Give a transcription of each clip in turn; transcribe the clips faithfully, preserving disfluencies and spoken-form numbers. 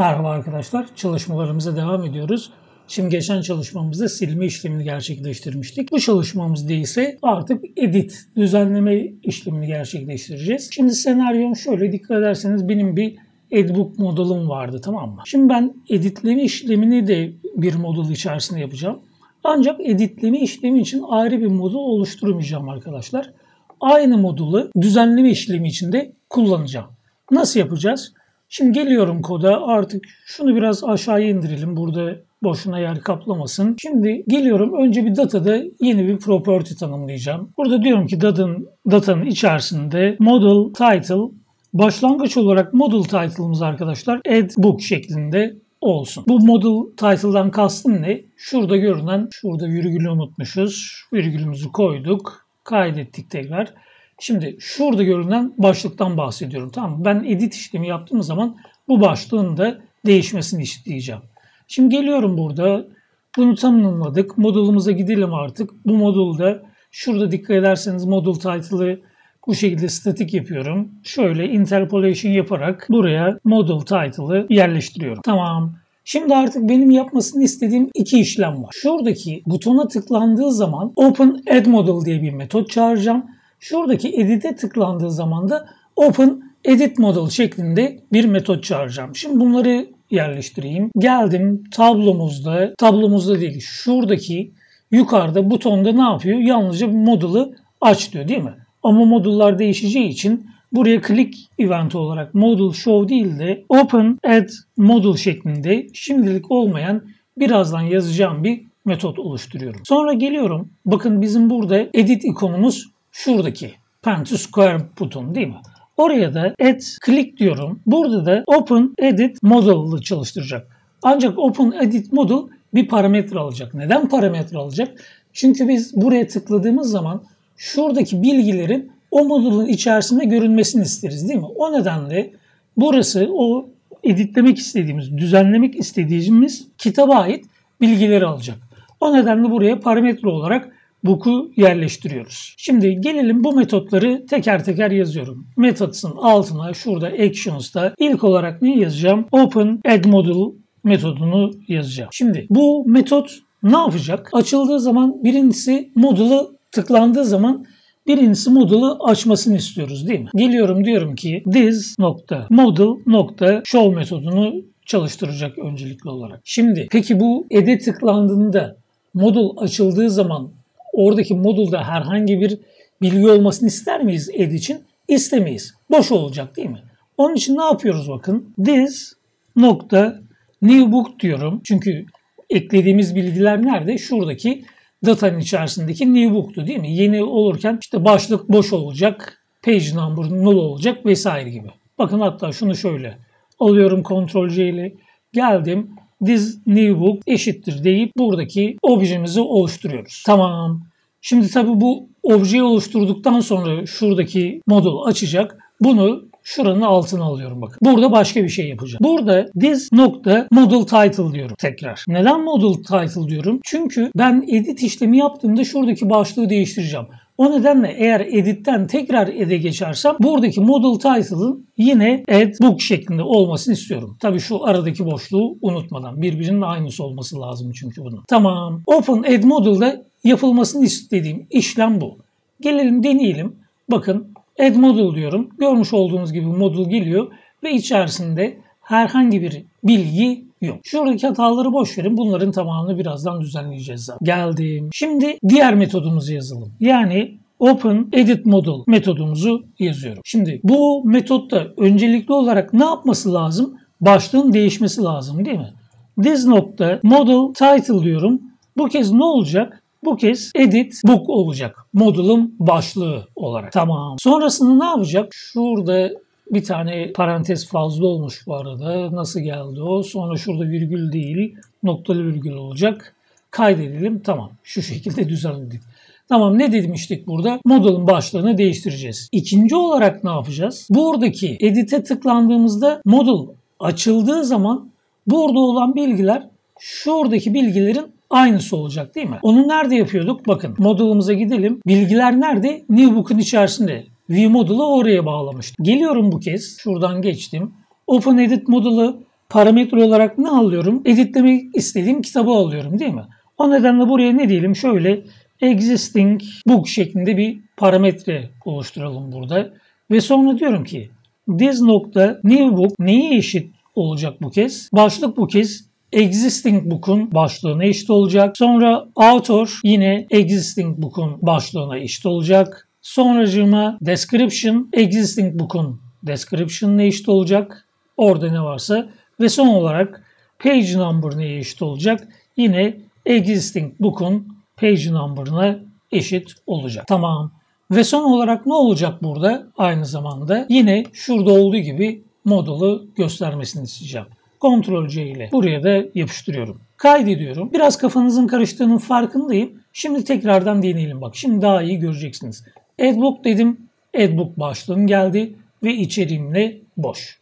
Merhaba arkadaşlar, çalışmalarımıza devam ediyoruz. Şimdi geçen çalışmamızda silme işlemini gerçekleştirmiştik. Bu çalışmamızda ise artık edit, düzenleme işlemini gerçekleştireceğiz. Şimdi senaryom şöyle, dikkat ederseniz benim bir Edbook modülüm vardı, tamam mı? Şimdi ben editleme işlemini de bir modül içerisinde yapacağım. Ancak editleme işlemi için ayrı bir modül oluşturmayacağım arkadaşlar. Aynı modülü düzenleme işlemi için de kullanacağım. Nasıl yapacağız? Şimdi geliyorum koda, artık şunu biraz aşağıya indirelim, burada boşuna yer kaplamasın. Şimdi geliyorum, önce bir datada yeni bir property tanımlayacağım. Burada diyorum ki datanın, datanın içerisinde model title, başlangıç olarak model title'ımız arkadaşlar Edbook şeklinde olsun. Bu model title'dan kastım ne? Şurada görünen, şurada virgülü unutmuşuz, virgülümüzü koyduk, kaydettik tekrar. Şimdi şurada görünen başlıktan bahsediyorum. Tamam, ben edit işlemi yaptığım zaman bu başlığın da değişmesini isteyeceğim. Şimdi geliyorum burada. Bunu tanımladık. Modülümüze gidelim artık. Bu modülde şurada dikkat ederseniz modül title'ı bu şekilde statik yapıyorum. Şöyle interpolation yaparak buraya modül title'ı yerleştiriyorum. Tamam. Şimdi artık benim yapmasını istediğim iki işlem var. Şuradaki butona tıklandığı zaman open add model diye bir metot çağıracağım. Şuradaki edit'e tıklandığı zaman da open edit model şeklinde bir metot çağıracağım. Şimdi bunları yerleştireyim. Geldim tablomuzda, tablomuzda değil şuradaki yukarıda butonda ne yapıyor? Yalnızca bir modülü aç diyor, değil mi? Ama modüllar değişeceği için buraya click event olarak model show değil de open add model şeklinde şimdilik olmayan, birazdan yazacağım bir metot oluşturuyorum. Sonra geliyorum, bakın bizim burada edit ikonumuz şuradaki pen to square butonu, değil mi? Oraya da add click diyorum. Burada da open edit model'ı çalıştıracak. Ancak open edit model bir parametre alacak. Neden parametre alacak? Çünkü biz buraya tıkladığımız zaman şuradaki bilgilerin o model'ın içerisinde görünmesini isteriz, değil mi? O nedenle burası o editlemek istediğimiz, düzenlemek istediğimiz kitaba ait bilgileri alacak. O nedenle buraya parametre olarak book'u yerleştiriyoruz. Şimdi gelelim, bu metotları teker teker yazıyorum. Methods'ın altına şurada actions'ta ilk olarak ne yazacağım? Open add model metodunu yazacağım. Şimdi bu metot ne yapacak? Açıldığı zaman birincisi modülü, tıklandığı zaman birincisi modülü açmasını istiyoruz, değil mi? Geliyorum, diyorum ki this nokta model nokta show metodunu çalıştıracak öncelikli olarak. Şimdi peki bu add'e tıklandığında modül açıldığı zaman oradaki modülda herhangi bir bilgi olmasını ister miyiz add için? İstemeyiz. Boş olacak, değil mi? Onun için ne yapıyoruz bakın? This nokta new book diyorum. Çünkü eklediğimiz bilgiler nerede? Şuradaki datanın içerisindeki new book'tu, değil mi? Yeni olurken işte başlık boş olacak, page number null olacak vesaire gibi. Bakın hatta şunu şöyle alıyorum kontrol C ile, geldim. This new book eşittir deyip buradaki objemizi oluşturuyoruz. Tamam. Şimdi tabii bu objeyi oluşturduktan sonra şuradaki modülü açacak. Bunu şuranın altına alıyorum bakın. Burada başka bir şey yapacağım. Burada this nokta model title diyorum tekrar. Neden model title diyorum? Çünkü ben edit işlemi yaptığımda şuradaki başlığı değiştireceğim. O nedenle eğer editten tekrar ed'e geçersem buradaki model title'ın yine add book şeklinde olmasını istiyorum. Tabii şu aradaki boşluğu unutmadan, birbirinin aynısı olması lazım çünkü bunun. Tamam. Open add model'da yapılmasını istediğim işlem bu. Gelelim deneyelim. Bakın add model diyorum. Görmüş olduğunuz gibi modül geliyor ve içerisinde herhangi bir bilgi yok. Şuradaki hataları boş verin. Bunların tamamını birazdan düzenleyeceğiz zaten. Geldim. Şimdi diğer metodumuzu yazalım. Yani open edit model metodumuzu yazıyorum. Şimdi bu metotta öncelikli olarak ne yapması lazım? Başlığın değişmesi lazım, değil mi? This nokta model title diyorum. Bu kez ne olacak? Bu kez edit book olacak. Modülün başlığı olarak. Tamam. Sonrasında ne yapacak? Şurada bir tane parantez fazla olmuş bu arada. Nasıl geldi o? Sonra şurada virgül değil, noktalı virgül olacak. Kaydedelim. Tamam. Şu şekilde düzenledik. Tamam, ne demiştik burada? Modülün başlığını değiştireceğiz. İkinci olarak ne yapacağız? Buradaki edit'e tıklandığımızda modül açıldığı zaman burada olan bilgiler şuradaki bilgilerin aynısı olacak, değil mi? Onu nerede yapıyorduk? Bakın modülümüze gidelim. Bilgiler nerede? New Book'un içerisinde. View modülü oraya bağlamıştım. Geliyorum bu kez. Şuradan geçtim. Open edit modülü parametre olarak ne alıyorum? Editlemek istediğim kitabı alıyorum değil mi? O nedenle buraya ne diyelim? Şöyle existing book şeklinde bir parametre oluşturalım burada. Ve sonra diyorum ki this nokta new book neye eşit olacak bu kez? Başlık bu kez existing book'un başlığına eşit olacak. Sonra author yine existing book'un başlığına eşit olacak. Sonracığıma description existing book'un description'ına eşit olacak. Orada ne varsa. Ve son olarak page number neye eşit olacak? Yine existing book'un page number'ına eşit olacak. Tamam. Ve son olarak ne olacak burada? Aynı zamanda yine şurada olduğu gibi modulu göstermesini isteyeceğim. Ctrl-C ile buraya da yapıştırıyorum. Kaydediyorum. Biraz kafanızın karıştığının farkındayım. Şimdi tekrardan deneyelim bak. Şimdi daha iyi göreceksiniz. Adbook dedim. Adbook başlığım geldi ve içeriğimle boş.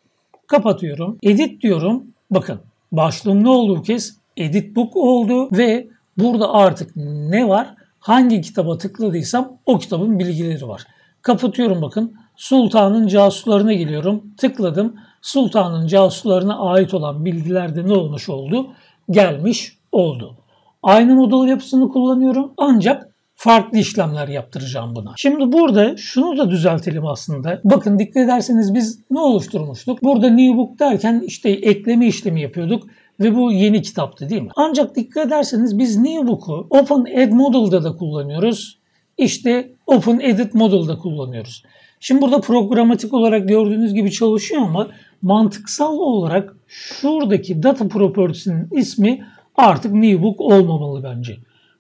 Kapatıyorum. Edit diyorum. Bakın başlığım ne olduğu kez edit book oldu ve burada artık ne var? Hangi kitaba tıkladıysam o kitabın bilgileri var. Kapatıyorum bakın. Sultan'ın casuslarına geliyorum. Tıkladım. Sultan'ın casuslarına ait olan bilgiler de ne olmuş oldu? Gelmiş oldu. Aynı model yapısını kullanıyorum ancak farklı işlemler yaptıracağım buna. Şimdi burada şunu da düzeltelim aslında. Bakın dikkat ederseniz biz ne oluşturmuştuk? Burada new book derken işte ekleme işlemi yapıyorduk. Ve bu yeni kitaptı değil mi? Ancak dikkat ederseniz biz new book'u Open Add Model'da da kullanıyoruz. İşte Open Edit Model'da kullanıyoruz. Şimdi burada programatik olarak gördüğünüz gibi çalışıyor ama mantıksal olarak şuradaki Data Properties'in ismi artık new book olmamalı bence.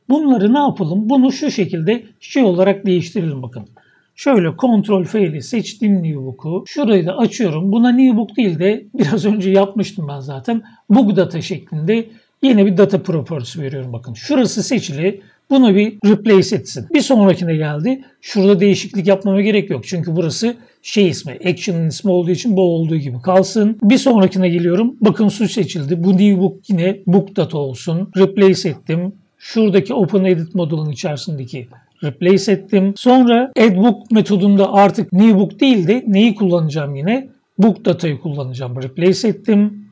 Bunları ne yapalım? Bunu şu şekilde şey olarak değiştirelim bakın. Şöyle Ctrl-F ile seçtim New Book'u. Şurayı da açıyorum. Buna New Book değil de biraz önce yapmıştım ben zaten. Book Data şeklinde yeni bir Data Properties veriyorum. Bakın şurası seçili. Bunu bir replace etsin. Bir sonrakine geldi. Şurada değişiklik yapmama gerek yok. Çünkü burası şey ismi. Action'ın ismi olduğu için bu olduğu gibi kalsın. Bir sonrakine geliyorum. Bakın su seçildi. Bu New Book yine Book Data olsun. Replace ettim. Şuradaki Open Edit modülünün içerisindeki replace ettim. Sonra addbook metodunda artık new book değil de neyi kullanacağım yine? Book data'yı kullanacağım. Replace ettim.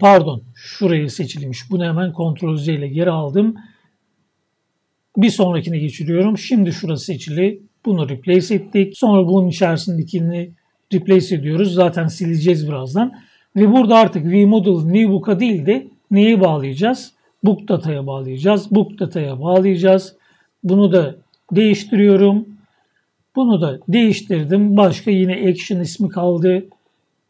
Pardon. Şuraya seçilmiş. Bunu hemen Ctrl-Z ile geri aldım. Bir sonrakine geçiriyorum. Şimdi şurası seçili. Bunu replace ettik. Sonra bunun içerisindekini replace ediyoruz. Zaten sileceğiz birazdan. Ve burada artık vModel new book'a değil de neye bağlayacağız? Book data'ya bağlayacağız. Book data'ya bağlayacağız. Bunu da değiştiriyorum. Bunu da değiştirdim. Başka yine action ismi kaldı.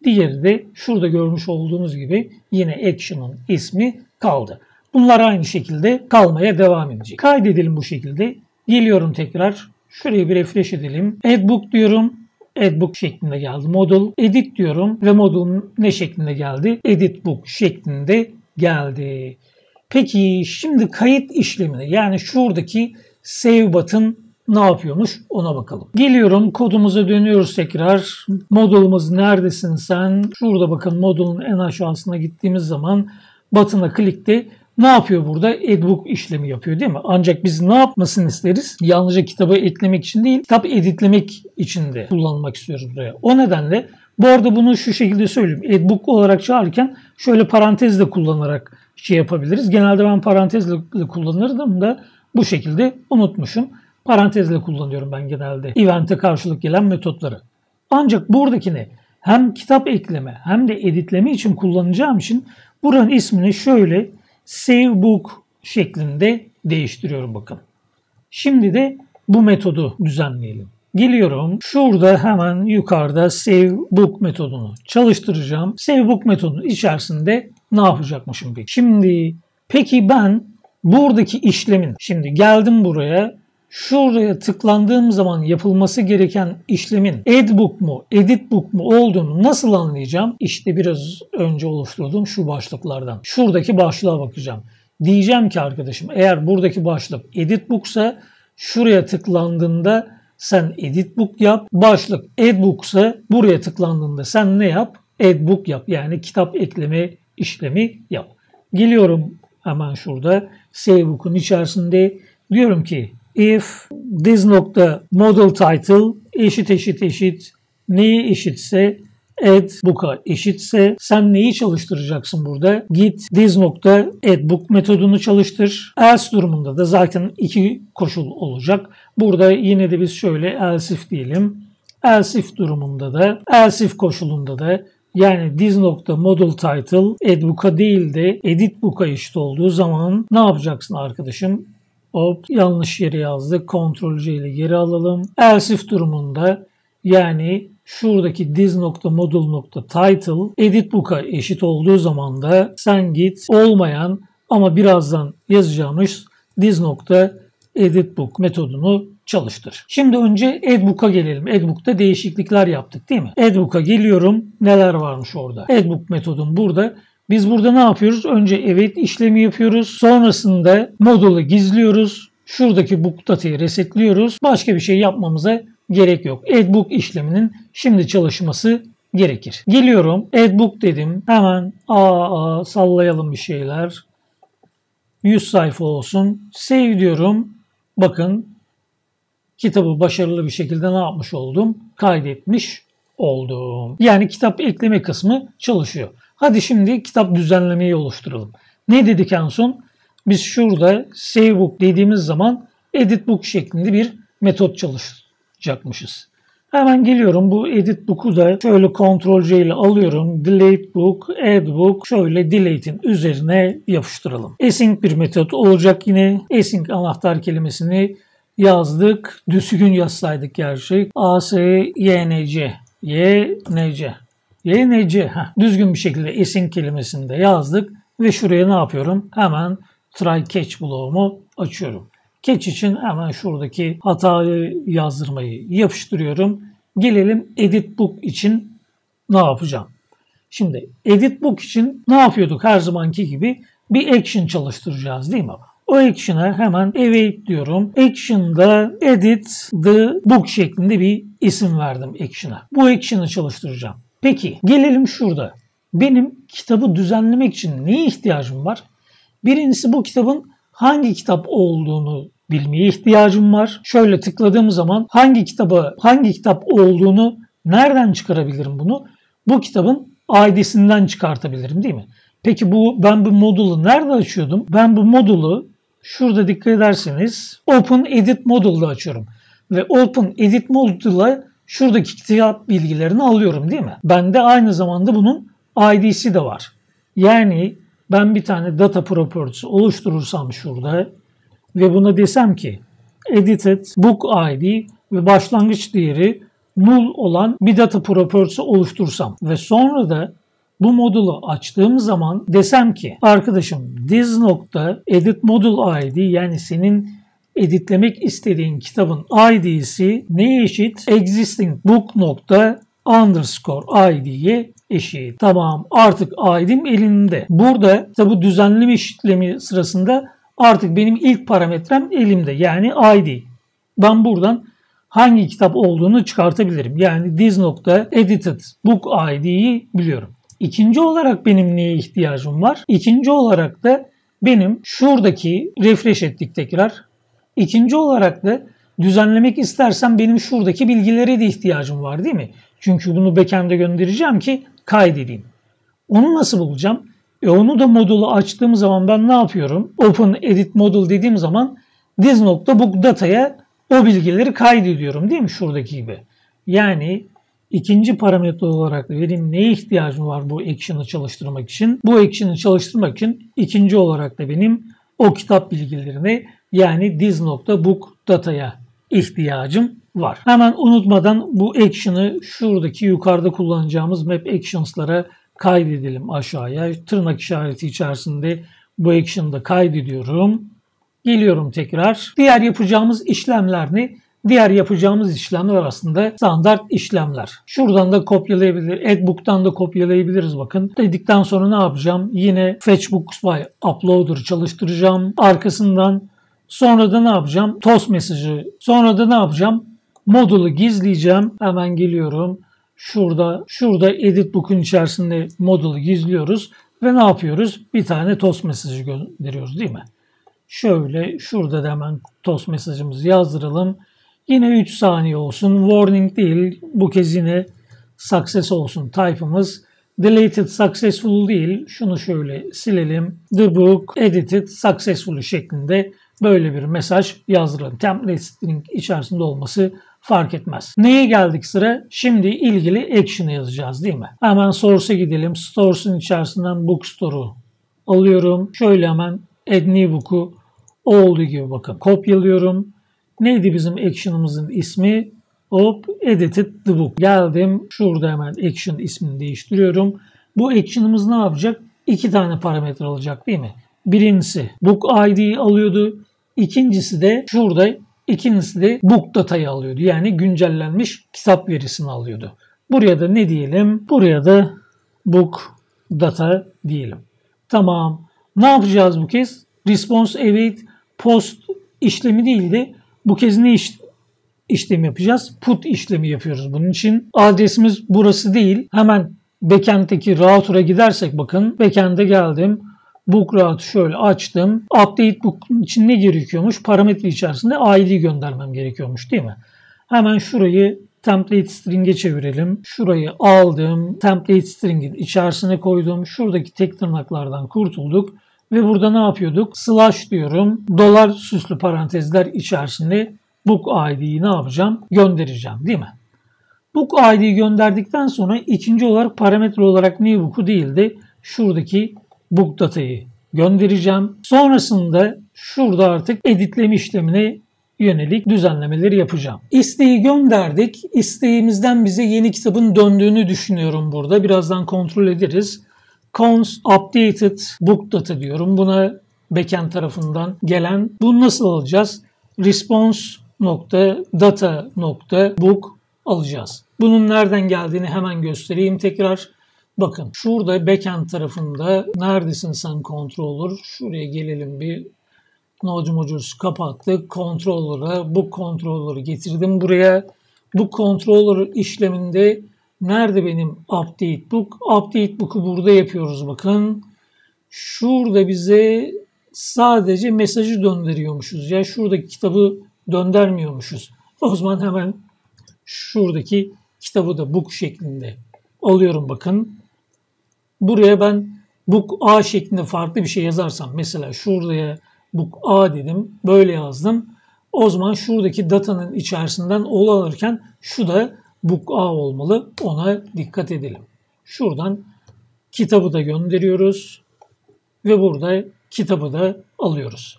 Diğeri de şurada görmüş olduğunuz gibi yine action'ın ismi kaldı. Bunlar aynı şekilde kalmaya devam edecek. Kaydedelim bu şekilde. Geliyorum tekrar. Şurayı bir refresh edelim. Adbook diyorum. Adbook şeklinde geldi. Model. Edit diyorum. Ve model'ın ne şeklinde geldi? Edit book şeklinde geldi. Peki şimdi kayıt işlemini yani şuradaki Save button ne yapıyormuş ona bakalım. Geliyorum kodumuza dönüyoruz tekrar. Modulumuz neredesin sen? Şurada bakın modulun en aşağısına gittiğimiz zaman button'a klikte ne yapıyor burada? Adbook işlemi yapıyor değil mi? Ancak biz ne yapmasını isteriz? Yalnızca kitabı eklemek için değil, kitap editlemek için de kullanmak istiyoruz buraya. O nedenle bu arada bunu şu şekilde söyleyeyim. Adbook olarak çağırırken şöyle parantezle kullanarak şey yapabiliriz. Genelde ben parantezle kullanırdım da bu şekilde unutmuşum. Parantezle kullanıyorum ben genelde event'e karşılık gelen metotları. Ancak buradakini hem kitap ekleme hem de editleme için kullanacağım için buranın ismini şöyle save book şeklinde değiştiriyorum bakın. Şimdi de bu metodu düzenleyelim. Geliyorum. Şurada hemen yukarıda save book metodunu çalıştıracağım. Save book metodunun içerisinde ne yapacakmışım peki? Şimdi peki ben buradaki işlemin, şimdi geldim buraya, şuraya tıklandığım zaman yapılması gereken işlemin adbook mu, editbook mu olduğunu nasıl anlayacağım? İşte biraz önce oluşturduğum şu başlıklardan. Şuradaki başlığa bakacağım. Diyeceğim ki arkadaşım eğer buradaki başlık editbooksa şuraya tıklandığında sen editbook yap. Başlık adbooksa buraya tıklandığında sen ne yap? Adbook yap. Yani kitap ekleme işlemi yap. Geliyorum. Hemen şurada save book'un içerisinde diyorum ki if this nokta model title eşit eşit eşit neye eşitse add book'a eşitse sen neyi çalıştıracaksın burada? Git this.addBook metodunu çalıştır. Else durumunda da zaten iki koşul olacak. Burada yine de biz şöyle else if diyelim. Else if durumunda da else if koşulunda da yani this.modelTitle addBook'a değil de editBook'a eşit olduğu zaman ne yapacaksın arkadaşım? Hop, yanlış yere yazdık. Ctrl C ile geri alalım. Else if durumunda yani şuradaki this.model.title editbook'a eşit olduğu zaman da sen git olmayan ama birazdan yazacağımız this.editbook metodunu çalıştır. Şimdi önce addBook'a gelelim. addBook'ta değişiklikler yaptık değil mi? addBook'a geliyorum. Neler varmış orada? addBook metodum burada. Biz burada ne yapıyoruz? Önce evet işlemi yapıyoruz. Sonrasında modulu gizliyoruz. Şuradaki book data'yı resetliyoruz. Başka bir şey yapmamıza gerek yok. addBook işleminin şimdi çalışması gerekir. Geliyorum. addBook dedim. Hemen aa, aa sallayalım bir şeyler. yüz sayfa olsun. Save diyorum. Bakın kitabı başarılı bir şekilde ne yapmış oldum? Kaydetmiş oldum. Yani kitap ekleme kısmı çalışıyor. Hadi şimdi kitap düzenlemeyi oluşturalım. Ne dedik en son? Biz şurada save book dediğimiz zaman edit book şeklinde bir metot çalışacakmışız. Hemen geliyorum. Bu edit book'u da şöyle Ctrl C ile alıyorum. Delete book, add book şöyle delete'in üzerine yapıştıralım. Async bir metot olacak yine. Async anahtar kelimesini yazdık. Düzgün yazsaydık gerçi. A S Y N C Y N C Y N C düzgün bir şekilde async kelimesini de yazdık ve şuraya ne yapıyorum? Hemen try catch bloğumu açıyorum. Catch için hemen şuradaki hatayı yazdırmayı yapıştırıyorum. Gelelim edit book için ne yapacağım? Şimdi edit book için ne yapıyorduk? Her zamanki gibi bir action çalıştıracağız değil mi? O action'a hemen await diyorum. Action'da edit the book şeklinde bir isim verdim action'a. Bu action'ı çalıştıracağım. Peki gelelim şurada. Benim kitabı düzenlemek için neye ihtiyacım var? Birincisi bu kitabın hangi kitap olduğunu bilmeye ihtiyacım var. Şöyle tıkladığım zaman hangi kitaba hangi kitap olduğunu nereden çıkarabilirim bunu? Bu kitabın I D'sinden çıkartabilirim değil mi? Peki bu ben bu modulu nerede açıyordum? Ben bu modulu şurada dikkat ederseniz Open Edit Module'da açıyorum. Ve Open Edit Module'da şuradaki kitap bilgilerini alıyorum değil mi? Bende aynı zamanda bunun I D'si de var. Yani ben bir tane data properties oluşturursam şurada ve buna desem ki edited book I D ve başlangıç değeri null olan bir data properties oluştursam ve sonra da bu modulu açtığım zaman desem ki arkadaşım this nokta edit module I D yani senin editlemek istediğin kitabın I D'si neye eşit? Existing book nokta underscore I D'ye eşit. Tamam artık I D'm elimde. Burada tabi düzenleme işlemi sırasında artık benim ilk parametrem elimde. Yani I D. Ben buradan hangi kitap olduğunu çıkartabilirim. Yani this nokta edited book I D'yi biliyorum. İkinci olarak benim neye ihtiyacım var? İkinci olarak da benim şuradaki refresh ettik tekrar. İkinci olarak da düzenlemek istersem benim şuradaki bilgilere de ihtiyacım var değil mi? Çünkü bunu backend'e göndereceğim ki kaydedeyim. Onu nasıl bulacağım? E onu da modulu açtığım zaman ben ne yapıyorum? Open Edit Module dediğim zaman this.bookData'ya o bilgileri kaydediyorum değil mi? Şuradaki gibi. Yani ikinci parametre olarak da benim neye ihtiyacım var bu action'ı çalıştırmak için? Bu action'ı çalıştırmak için ikinci olarak da benim o kitap bilgilerine yani this.bookData'ya ihtiyacım var. Hemen unutmadan bu action'ı şuradaki yukarıda kullanacağımız map actions'lara kaydedelim aşağıya. Tırnak işareti içerisinde bu action'ı da kaydediyorum. Geliyorum tekrar. Diğer yapacağımız işlemler ne? Diğer yapacağımız işlemler aslında standart işlemler. Şuradan da kopyalayabilir, addBook'tan da kopyalayabiliriz bakın. Dedikten sonra ne yapacağım? Yine Fetch Books by Uploader'ı çalıştıracağım. Arkasından sonra da ne yapacağım? Toss mesajı. Sonra da ne yapacağım? Modulu gizleyeceğim. Hemen geliyorum. Şurada, şurada edit book'un içerisinde modulu gizliyoruz. Ve ne yapıyoruz? Bir tane toss mesajı gönderiyoruz değil mi? Şöyle şurada da hemen toss mesajımızı yazdıralım. Yine üç saniye olsun. Warning değil. Bu kez yine success olsun type'ımız. Deleted successful değil, şunu şöyle silelim. The book edited successfully şeklinde böyle bir mesaj yazdıralım. Template string içerisinde olması fark etmez. Neye geldik sıra? Şimdi ilgili action'ı yazacağız değil mi? Hemen source'a gidelim. Stores'un içerisinden bookstore'u alıyorum. Şöyle hemen add new book'u olduğu gibi bakın kopyalıyorum. Neydi bizim action'ımızın ismi? Hop, edited the book. Geldim. Şurada hemen action ismini değiştiriyorum. Bu action'ımız ne yapacak? İki tane parametre alacak değil mi? Birincisi book I D'yi alıyordu. İkincisi de şurada ikincisi de book data'yı alıyordu. Yani güncellenmiş kitap verisini alıyordu. Buraya da ne diyelim? Buraya da book data diyelim. Tamam. Ne yapacağız bu kez? Response await post işlemi değil de bu kez ne iş, işlem yapacağız? Put işlemi yapıyoruz bunun için. Adresimiz burası değil. Hemen backend'teki router'a gidersek bakın. Backend'e geldim. Book route şöyle açtım. Update book için ne gerekiyormuş? Parametre içerisinde I D göndermem gerekiyormuş değil mi? Hemen şurayı template string'e çevirelim. Şurayı aldım. Template string'in içerisine koydum. Şuradaki tek tırnaklardan kurtulduk. Ve burada ne yapıyorduk? Slash diyorum. Dolar süslü parantezler içerisinde book I D'yi ne yapacağım? Göndereceğim değil mi? Book I D'yi gönderdikten sonra ikinci olarak parametre olarak new book'u değil de şuradaki book data'yı göndereceğim. Sonrasında şurada artık editleme işlemine yönelik düzenlemeleri yapacağım. İsteği gönderdik. İsteğimizden bize yeni kitabın döndüğünü düşünüyorum burada. Birazdan kontrol ederiz. Const updated book data diyorum. Buna backend tarafından gelen. Bunu nasıl alacağız? Response nokta data nokta book alacağız. Bunun nereden geldiğini hemen göstereyim tekrar. Bakın şurada backend tarafında neredesin sen controller? Şuraya gelelim bir. Node modülsü kapattık. Controller'a book controller'ı getirdim buraya. Bu controller işleminde nerede benim update book? Update book'u burada yapıyoruz bakın. Şurada bize sadece mesajı döndürüyormuşuz. Ya yani şuradaki kitabı döndürmüyormuşuz. O zaman hemen şuradaki kitabı da book şeklinde alıyorum bakın. Buraya ben book A şeklinde farklı bir şey yazarsam mesela şuraya book A dedim. Böyle yazdım. O zaman şuradaki datanın içerisinden all alırken şu da book A olmalı. Ona dikkat edelim. Şuradan kitabı da gönderiyoruz. Ve burada kitabı da alıyoruz.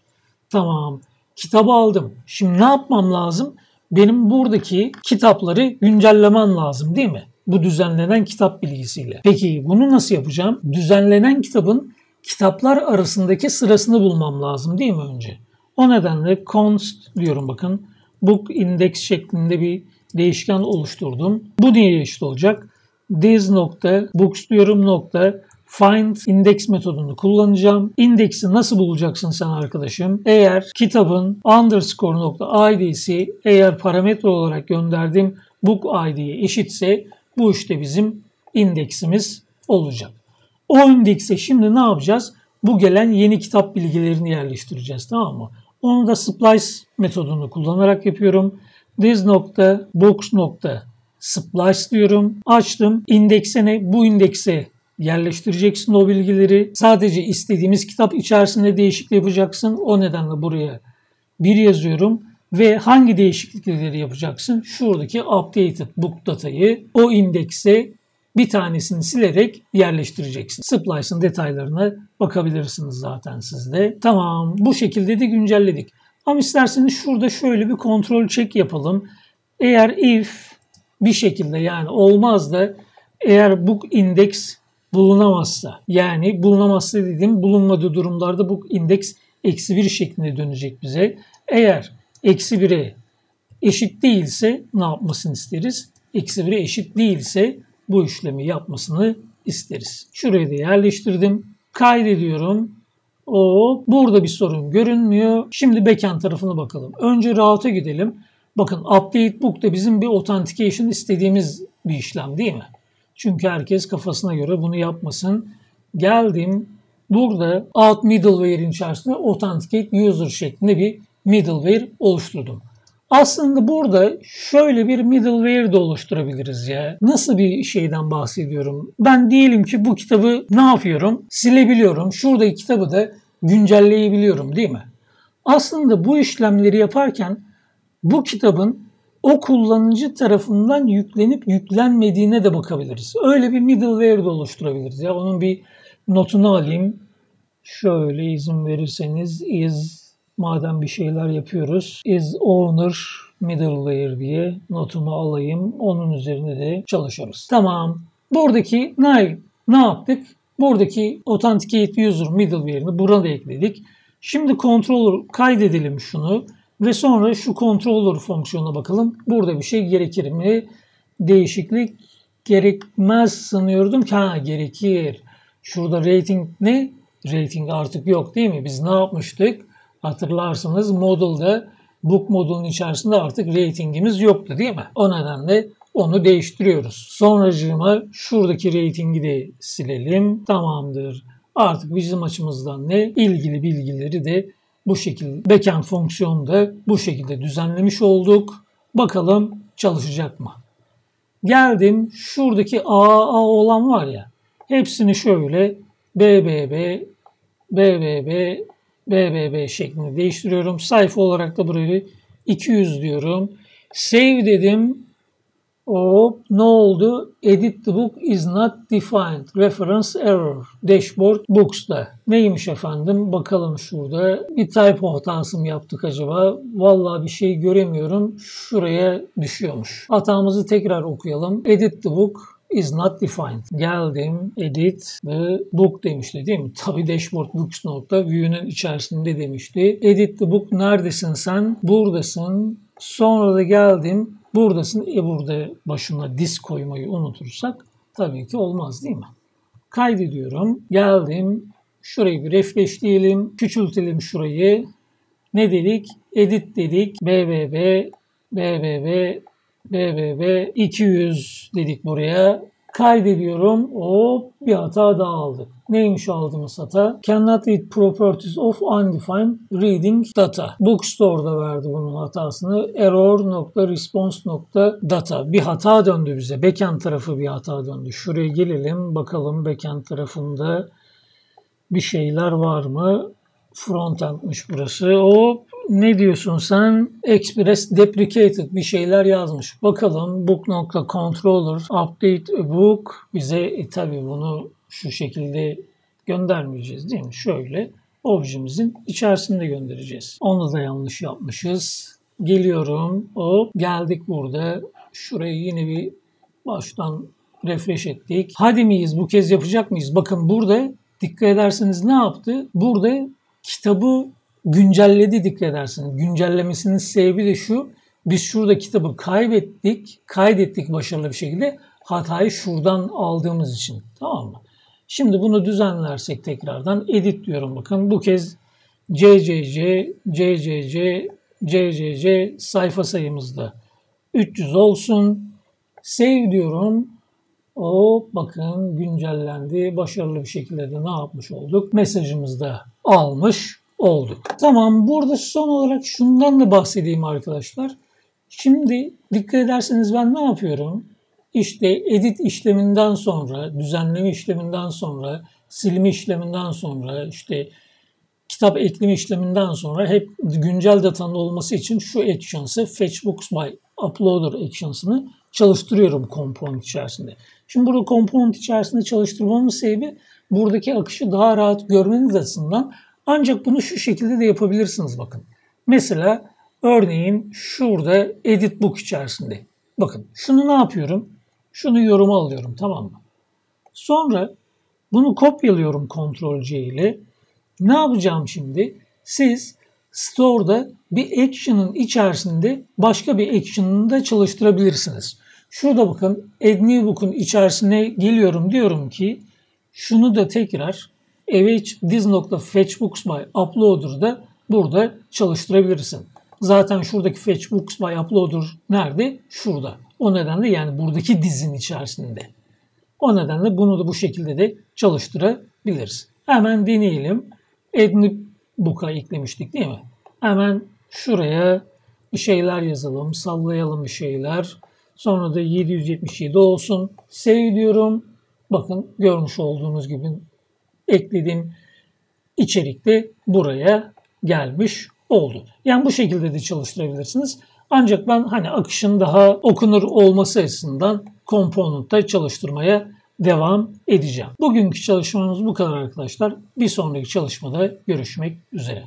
Tamam. Kitabı aldım. Şimdi ne yapmam lazım? Benim buradaki kitapları güncellemem lazım değil mi? Bu düzenlenen kitap bilgisiyle. Peki bunu nasıl yapacağım? Düzenlenen kitabın kitaplar arasındaki sırasını bulmam lazım değil mi önce? O nedenle const diyorum bakın. Book index şeklinde bir değişken oluşturdum. Bu neye eşit olacak? This nokta books diyorum nokta find index metodunu kullanacağım. İndeksi nasıl bulacaksın sen arkadaşım? Eğer kitabın underscore nokta id'si eğer parametre olarak gönderdiğim book id'ye eşitse bu işte bizim indeksimiz olacak. O indekse şimdi ne yapacağız? Bu gelen yeni kitap bilgilerini yerleştireceğiz, tamam mı? Onu da splice metodunu kullanarak yapıyorum. this.books.splice diyorum. Açtım. İndekse ne? Bu indekse yerleştireceksin o bilgileri. Sadece istediğimiz kitap içerisinde değişiklik yapacaksın. O nedenle buraya bir yazıyorum. Ve hangi değişiklikleri yapacaksın? Şuradaki updated book data'yı o indekse bir tanesini silerek yerleştireceksin. Splice'ın detaylarına bakabilirsiniz zaten sizde. Tamam, bu şekilde de güncelledik. Ama isterseniz şurada şöyle bir kontrol check yapalım. Eğer if bir şekilde yani olmaz da eğer book index bulunamazsa yani bulunamazsa dediğim bulunmadığı durumlarda book index eksi bir şeklinde dönecek bize. Eğer eksi bire eşit değilse ne yapmasını isteriz? Eksi bire eşit değilse bu işlemi yapmasını isteriz. Şuraya da yerleştirdim. Kaydediyorum. O burada bir sorun görünmüyor. Şimdi backend tarafına bakalım. Önce route'a gidelim. Bakın update book da bizim bir authentication istediğimiz bir işlem değil mi? Çünkü herkes kafasına göre bunu yapmasın. Geldim. Burada out middleware'in içerisinde authenticate user şeklinde bir middleware oluşturdum. Aslında burada şöyle bir middleware de oluşturabiliriz ya. Nasıl bir şeyden bahsediyorum? Ben diyelim ki bu kitabı ne yapıyorum? Silebiliyorum. Şuradaki kitabı da güncelleyebiliyorum, değil mi? Aslında bu işlemleri yaparken bu kitabın o kullanıcı tarafından yüklenip yüklenmediğine de bakabiliriz. Öyle bir middleware de oluşturabiliriz ya. Onun bir notunu alayım. Şöyle izin verirseniz iz madem bir şeyler yapıyoruz, is owner middleware diye notumu alayım. Onun üzerinde de çalışıyoruz. Tamam. Buradaki ne, ne yaptık? Buradaki authenticate user middleware'ini burada ekledik. Şimdi controller kaydedelim şunu ve sonra şu controller fonksiyonuna bakalım. Burada bir şey gerekir mi? Değişiklik gerekmez sanıyordum ki ha gerekir. Şurada rating ne? Rating artık yok değil mi? Biz ne yapmıştık? Hatırlarsanız model'da book modulun içerisinde artık ratingimiz yoktu değil mi? O nedenle onu değiştiriyoruz. Sonracığıma şuradaki ratingi de silelim. Tamamdır. Artık bizim açımızdan ne? İlgili bilgileri de bu şekilde backend fonksiyonu da bu şekilde düzenlemiş olduk. Bakalım çalışacak mı? Geldim. Şuradaki A A olan var ya. Hepsini şöyle B B B, B B B, B B B şeklinde değiştiriyorum. Sayfa olarak da burayı iki yüz diyorum. Save dedim. Hop, ne oldu? Edit the book is not defined. Reference error. Dashboard books'ta. Neymiş efendim? Bakalım şurada. Bir typo hatası mı yaptık acaba? Vallahi bir şey göremiyorum. Şuraya düşüyormuş. Hatamızı tekrar okuyalım. Edit the book is not defined. Geldim, edit the book demişti değil mi? Tabi dashboard books nokta view'nün içerisinde demişti. Edit the book neredesin sen? Buradasın. Sonra da geldim. Buradasın. E burada başına disk koymayı unutursak tabii ki olmaz değil mi? Kaydediyorum. Geldim. Şurayı bir refresh diyelim. Küçültelim şurayı. Ne dedik? Edit dedik. B B B B B B B B B iki yüz dedik buraya. Kaydediyorum. Hop, bir hata daha aldık. Neymiş aldığımız hata? Cannot read properties of undefined reading data. Bookstore'da verdi bunun hatasını. Error.response.data. Bir hata döndü bize. Backend tarafı bir hata döndü. Şuraya gelelim. Bakalım backend tarafında bir şeyler var mı? Frontend'miş burası. Hop. Ne diyorsun sen? Express deprecated bir şeyler yazmış. Bakalım book.controller update a book bize e, tabii bunu şu şekilde göndermeyeceğiz değil mi? Şöyle objemizin içerisinde göndereceğiz. Onu da yanlış yapmışız. Geliyorum. Hop, geldik burada. Şurayı yine bir baştan refresh ettik. Hadi miyiz? Bu kez yapacak mıyız? Bakın burada dikkat ederseniz ne yaptı? Burada kitabı güncelledi dikkat edersiniz. Güncellemesinin sebebi de şu. Biz şurada kitabı kaybettik. Kaydettik başarılı bir şekilde. Hatayı şuradan aldığımız için. Tamam mı? Şimdi bunu düzenlersek tekrardan edit diyorum. Bakın bu kez C C C, C C C, C C C sayfa sayımızda üç yüz olsun. Save diyorum. O bakın güncellendi. Başarılı bir şekilde de ne yapmış olduk? Mesajımızı da almış oldu. Tamam, burada son olarak şundan da bahsedeyim arkadaşlar. Şimdi dikkat ederseniz ben ne yapıyorum? İşte edit işleminden sonra, düzenleme işleminden sonra, silme işleminden sonra, işte kitap ekleme işleminden sonra hep güncel datanın olması için şu actions'ı, fetch books by uploader actions'ını çalıştırıyorum komponent içerisinde. Şimdi burada komponent içerisinde çalıştırmamın sebebi buradaki akışı daha rahat görmeniz açısından. Ancak bunu şu şekilde de yapabilirsiniz bakın. Mesela örneğin şurada edit book içerisinde. Bakın şunu ne yapıyorum? Şunu yoruma alıyorum, tamam mı? Sonra bunu kopyalıyorum Ctrl C ile. Ne yapacağım şimdi? Siz store'da bir action'ın içerisinde başka bir action'ını da çalıştırabilirsiniz. Şurada bakın add new book'un içerisine geliyorum, diyorum ki şunu da tekrar this.fetchbooks by uploader'da burada çalıştırabilirsin. Zaten şuradaki fetchbooks by uploader nerede? Şurada. O nedenle yani buradaki dizin içerisinde. O nedenle bunu da bu şekilde de çalıştırabiliriz. Hemen deneyelim. Add new book'a eklemiştik değil mi? Hemen şuraya bir şeyler yazalım, sallayalım bir şeyler. Sonra da yedi yüz yetmiş yedi olsun. Save diyorum. Bakın görmüş olduğunuz gibi eklediğim içerik de buraya gelmiş oldu. Yani bu şekilde de çalıştırabilirsiniz. Ancak ben hani akışın daha okunur olması açısından Component'ta çalıştırmaya devam edeceğim. Bugünkü çalışmamız bu kadar arkadaşlar. Bir sonraki çalışmada görüşmek üzere.